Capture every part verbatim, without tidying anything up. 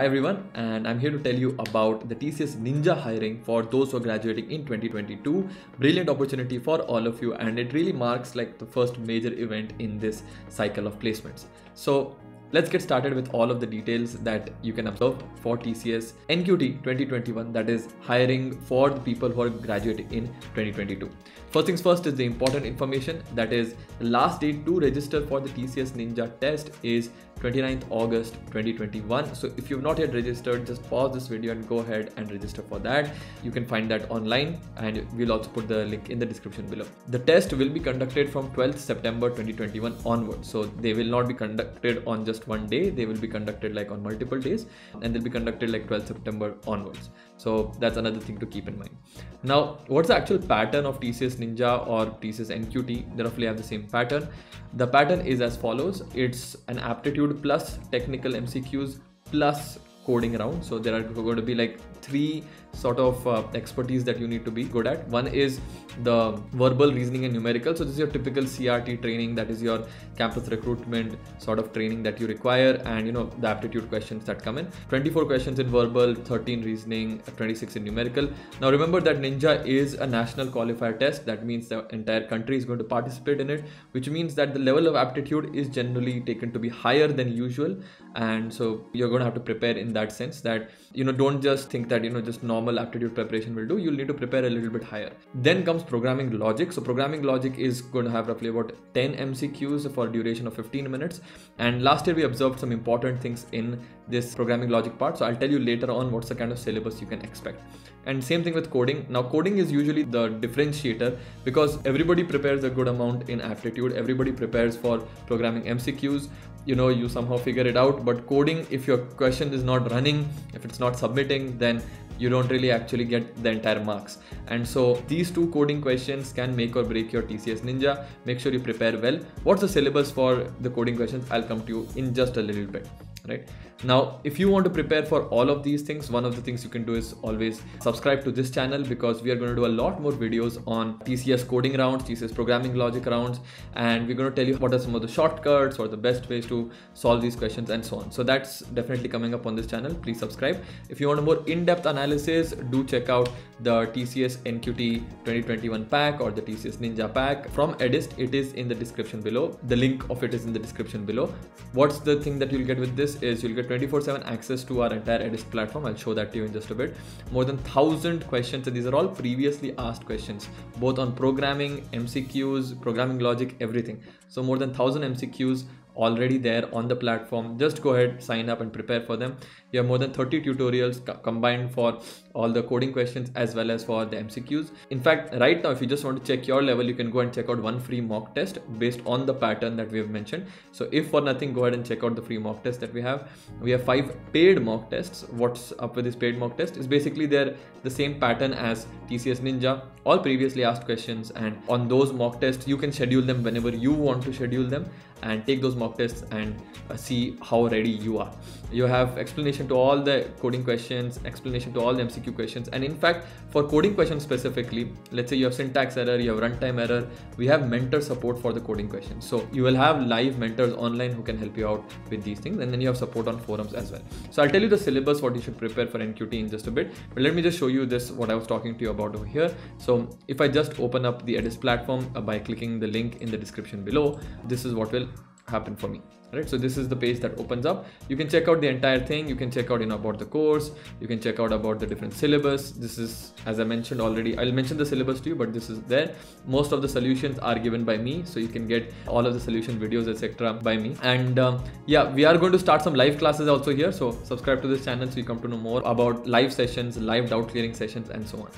Hi everyone, and I'm here to tell you about the T C S Ninja hiring for those who are graduating in twenty twenty-two. Brilliant opportunity for all of you, and it really marks like the first major event in this cycle of placements. So let's get started with all of the details that you can observe for T C S N Q T twenty twenty-one, that is hiring for the people who are graduating in twenty twenty-two. First things first is the important information, that is the last date to register for the T C S Ninja test is twenty-ninth August twenty twenty-one. So if you've not yet registered, just pause this video and go ahead and register for that. You can find that online, and we'll also put the link in the description below. The test will be conducted from twelfth September twenty twenty-one onwards. So they will not be conducted on just one day, they will be conducted like on multiple days, and they'll be conducted like twelfth September onwards. So that's another thing to keep in mind. Now, what's the actual pattern of T C S Ninja or T C S N Q T? They roughly have the same pattern. The pattern is as follows: it's an aptitude plus technical M C Qs plus coding round. So there are going to be like three sort of uh, expertise that you need to be good at. One is the verbal, reasoning and numerical. So this is your typical C R T training, that is your campus recruitment sort of training that you require, and you know the aptitude questions that come in. twenty-four questions in verbal, thirteen reasoning, twenty-six in numerical. Now remember that Ninja is a national qualifier test. That means the entire country is going to participate in it, which means that the level of aptitude is generally taken to be higher than usual, and so you're going to have to prepare in that sense, that you know don't just think that you know just normal aptitude preparation will do. You'll need to prepare a little bit higher. Then comes programming logic. So programming logic is going to have roughly about ten M C Qs for a duration of fifteen minutes, and last year we observed some important things in this programming logic part, so I'll tell you later on what's the kind of syllabus you can expect. And same thing with coding. Now coding is usually the differentiator, because everybody prepares a good amount in aptitude, everybody prepares for programming M C Qs, you know you somehow figure it out. But coding, if your question is not running, if it's not submitting, then you don't really actually get the entire marks. And so these two coding questions can make or break your T C S Ninja. Make sure you prepare well. What's the syllabus for the coding questions? I'll come to you in just a little bit. Right now, if you want to prepare for all of these things, one of the things you can do is always subscribe to this channel, because we are going to do a lot more videos on T C S coding rounds, T C S programming logic rounds, and we're going to tell you what are some of the shortcuts or the best ways to solve these questions and so on. So that's definitely coming up on this channel. Please subscribe. If you want a more in-depth analysis, do check out the T C S N Q T twenty twenty-one pack or the T C S Ninja pack from Edyst. It is in the description below. The link of it is in the description below. What's the thing that you'll get with this? Is you'll get twenty-four seven access to our entire Edyst platform. I'll show that to you in just a bit. More than thousand questions, and these are all previously asked questions, both on programming, M C Qs, programming logic, everything. So more than thousand M C Qs already there on the platform. Just go ahead, sign up and prepare for them. We have more than thirty tutorials co combined for all the coding questions as well as for the M C Qs. In fact, right now, if you just want to check your level, you can go and check out one free mock test based on the pattern that we have mentioned. So if for nothing, go ahead and check out the free mock test that we have. We have five paid mock tests. What's up with this paid mock test is basically they're the same pattern as T C S Ninja, all previously asked questions, and on those mock tests, you can schedule them whenever you want to schedule them and take those mock tests and uh, see how ready you are. You have explanation to all the coding questions, explanation to all the M C Q questions, and in fact for coding questions specifically, let's say you have syntax error, you have runtime error, we have mentor support for the coding questions. So you will have live mentors online who can help you out with these things, and then you have support on forums as well. So I'll tell you the syllabus, what you should prepare for N Q T in just a bit, but let me just show you this, what I was talking to you about over here. So if I just open up the Edyst platform uh, by clicking the link in the description below, this is what will happen for me. Right, so this is the page that opens up. You can check out the entire thing. You can check out you know about the course, you can check out about the different syllabus. This is, as I mentioned already, I'll mention the syllabus to you, but this is there. Most of the solutions are given by me, so you can get all of the solution videos, etc. by me. And um, yeah, we are going to start some live classes also here, so subscribe to this channel so you come to know more about live sessions, live doubt clearing sessions and so on.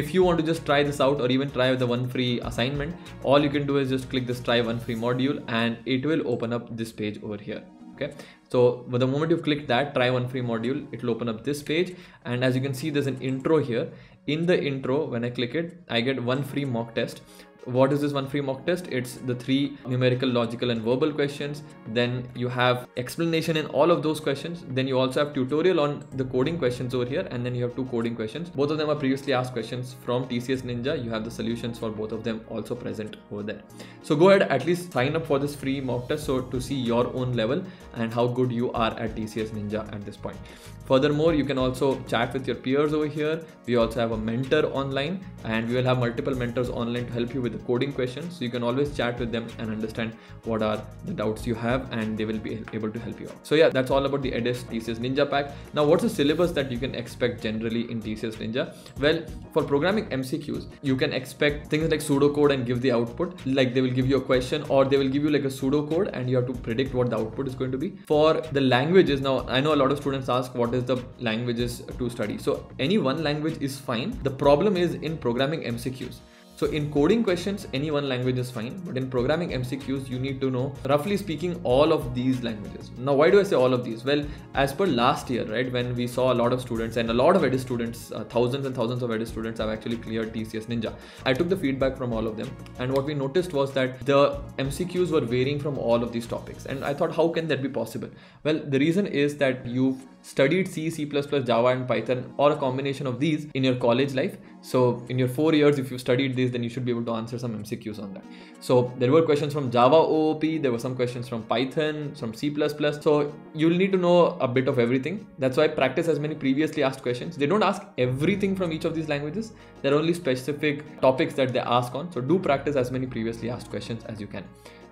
If you want to just try this out or even try the one free assignment, all you can do is just click this try one free module and it will open up this page over here. Okay, so the moment you click that try one free module, it will open up this page, and as you can see there's an intro here. in the intro, when I click it, I get one free mock test. What is this one free mock test? It's the three numerical, logical and verbal questions. Then you have explanation in all of those questions. Then you also have tutorial on the coding questions over here. And then you have two coding questions. Both of them are previously asked questions from T C S Ninja. You have the solutions for both of them also present over there. So go ahead, at least sign up for this free mock test so to see your own level and how good you are at T C S Ninja at this point. Furthermore, you can also chat with your peers over here. We also have a mentor online, and we will have multiple mentors online to help you with the coding questions, so you can always chat with them and understand what are the doubts you have, and they will be able to help you out. So yeah, that's all about the Edyst T C S Ninja pack. Now, what's the syllabus that you can expect generally in T C S Ninja? Well, for programming M C Qs, you can expect things like pseudocode and give the output. Like, they will give you a question, or they will give you like a pseudocode and you have to predict what the output is going to be. For the languages, now I know a lot of students ask what is the languages to study. So any one language is fine. The problem is in programming M C Qs. So in coding questions, any one language is fine, but in programming M C Qs, you need to know, roughly speaking, all of these languages. Now, why do I say all of these? Well, as per last year, right, when we saw a lot of students, and a lot of Edyst students, uh, thousands and thousands of Edyst students have actually cleared T C S Ninja. I took the feedback from all of them, and what we noticed was that the M C Qs were varying from all of these topics. And I thought, how can that be possible? Well, the reason is that you've studied C, C plus plus, Java and Python, or a combination of these in your college life. So in your four years, if you've studied this, then you should be able to answer some M C Qs on that. So there were questions from Java O O P, there were some questions from Python, from C plus plus. So you'll need to know a bit of everything. That's why practice as many previously asked questions. They don't ask everything from each of these languages. There are only specific topics that they ask on. So do practice as many previously asked questions as you can.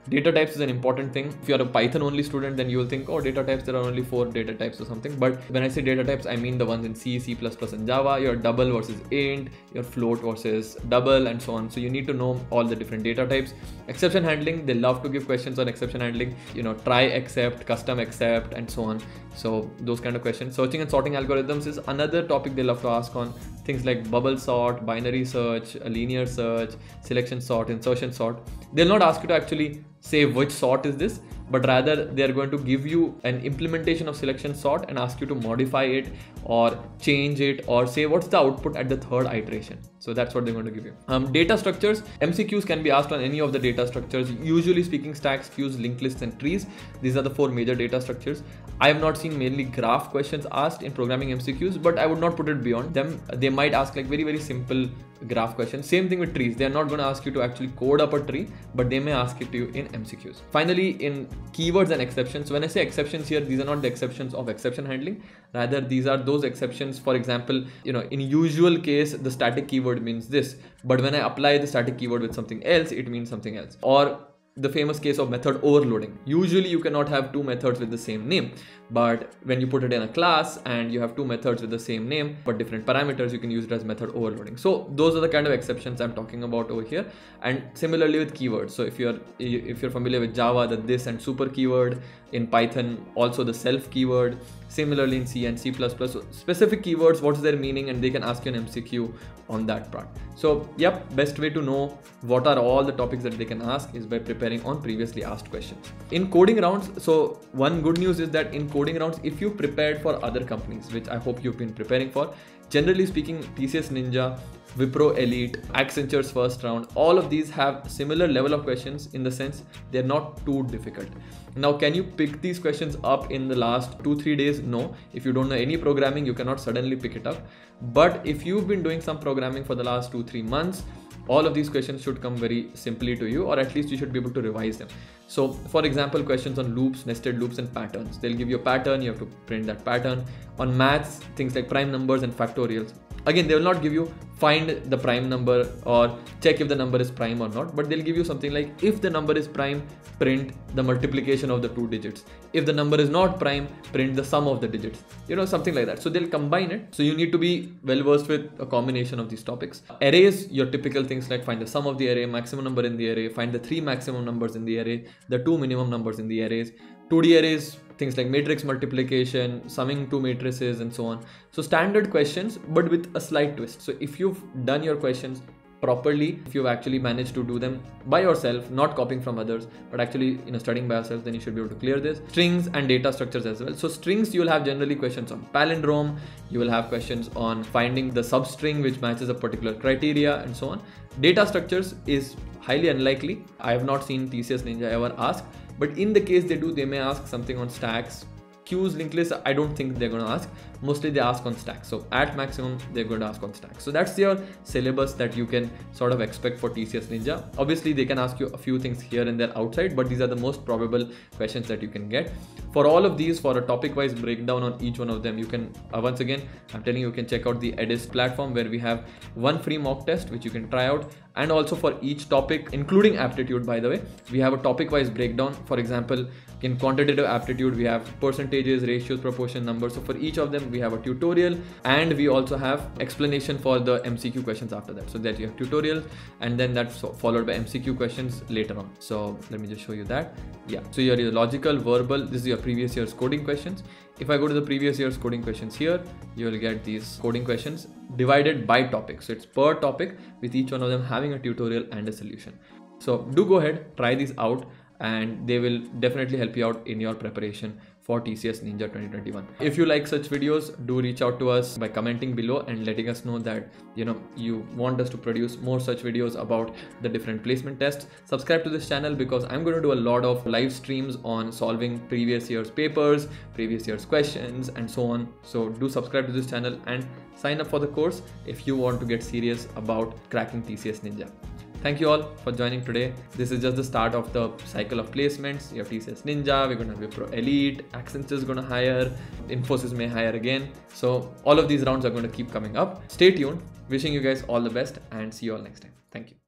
Data types is an important thing. If you're a Python only student, then you will think, oh, data types, there are only four data types or something. But when I say data types, I mean the ones in C, C plus plus and Java, your double versus int, your float versus double and so on. So you need to know all the different data types. Exception handling, they love to give questions on exception handling, you know, try except, custom except and so on. So those kind of questions. Searching and sorting algorithms is another topic they love to ask on. Things like bubble sort, binary search, linear search, selection sort, insertion sort. They'll not ask you to actually say which sort is this, but rather they are going to give you an implementation of selection sort and ask you to modify it or change it or say what's the output at the third iteration. So that's what they're going to give you. Um, data structures, M C Qs can be asked on any of the data structures, usually speaking stacks, queues, linked lists and trees. These are the four major data structures. I have not seen mainly graph questions asked in programming M C Qs, but I would not put it beyond them. They might ask like very, very simple graph questions. Same thing with trees. They're not going to ask you to actually code up a tree, but they may ask it to you in M C Qs. Finally, in keywords and exceptions. When I say exceptions here, these are not the exceptions of exception handling. Rather, these are those exceptions. For example, you know, in usual case, the static keyword means this, but when I apply the static keyword with something else, it means something else. Or the famous case of method overloading. Usually you cannot have two methods with the same name, but when you put it in a class and you have two methods with the same name but different parameters, you can use it as method overloading. So those are the kind of exceptions I'm talking about over here. And similarly with keywords. So if you're if you're familiar with Java, the this and super keyword, in Python also the self keyword, similarly in C and C plus plus. So specific keywords, what's their meaning, and they can ask you an M C Q on that part. So yep, best way to know what are all the topics that they can ask is by preparing on previously asked questions. In coding rounds, so one good news is that in coding rounds, if you prepared for other companies, which I hope you've been preparing for, generally speaking, T C S Ninja, Wipro Elite, Accenture's first round, all of these have similar level of questions in the sense they're not too difficult. Now, can you pick these questions up in the last two, three days? No. If you don't know any programming, you cannot suddenly pick it up. But if you've been doing some programming for the last two, three months, all of these questions should come very simply to you, or at least you should be able to revise them. So for example, questions on loops, nested loops and patterns. They'll give you a pattern, you have to print that pattern. On maths, things like prime numbers and factorials. Again, they will not give you find the prime number or check if the number is prime or not, but they'll give you something like, if the number is prime, print the multiplication of the two digits. If the number is not prime, print the sum of the digits, you know, something like that. So they'll combine it. So you need to be well versed with a combination of these topics. Arrays, your typical things like find the sum of the array, maximum number in the array, find the three maximum numbers in the array, the two minimum numbers in the arrays. two D arrays, things like matrix multiplication, summing two matrices and so on. So standard questions, but with a slight twist. So if you've done your questions properly if you've actually managed to do them by yourself, not copying from others, but actually you know studying by yourself, then you should be able to clear this. Strings and data structures as well. So strings, you'll have generally questions on palindrome, you will have questions on finding the substring which matches a particular criteria and so on. Data structures is highly unlikely. I have not seen T C S Ninja ever ask, but in the case they do, they may ask something on stacks. Queues, linked lists, I don't think they're going to ask. Mostly they ask on stacks. So at maximum, they're going to ask on stacks. So that's your syllabus that you can sort of expect for T C S Ninja. Obviously, they can ask you a few things here and there outside, but these are the most probable questions that you can get. For all of these, for a topic-wise breakdown on each one of them, you can, uh, once again, I'm telling you, you can check out the Edyst platform where we have one free mock test, which you can try out. And also for each topic, including aptitude, by the way, we have a topic-wise breakdown. For example, in quantitative aptitude, we have percentages, ratios, proportion, numbers. So for each of them, we have a tutorial, and we also have explanation for the M C Q questions after that. So that you have tutorial, and then that's followed by M C Q questions later on. So let me just show you that. Yeah. So your logical, verbal, this is your previous year's coding questions. If I go to the previous year's coding questions here, you will get these coding questions divided by topic. So it's per topic with each one of them having a tutorial and a solution. So do go ahead, try these out, and they will definitely help you out in your preparation for T C S Ninja twenty twenty-one. If you like such videos, do reach out to us by commenting below and letting us know that you know you want us to produce more such videos about the different placement tests. Subscribe to this channel because I'm going to do a lot of live streams on solving previous year's papers, previous year's questions, and so on. So do subscribe to this channel and sign up for the course if you want to get serious about cracking T C S Ninja. Thank you all for joining today. This is just the start of the cycle of placements. You have T C S Ninja, we're gonna have Wipro Elite, Accenture is gonna hire, Infosys may hire again. So all of these rounds are gonna keep coming up. Stay tuned, wishing you guys all the best and see you all next time. Thank you.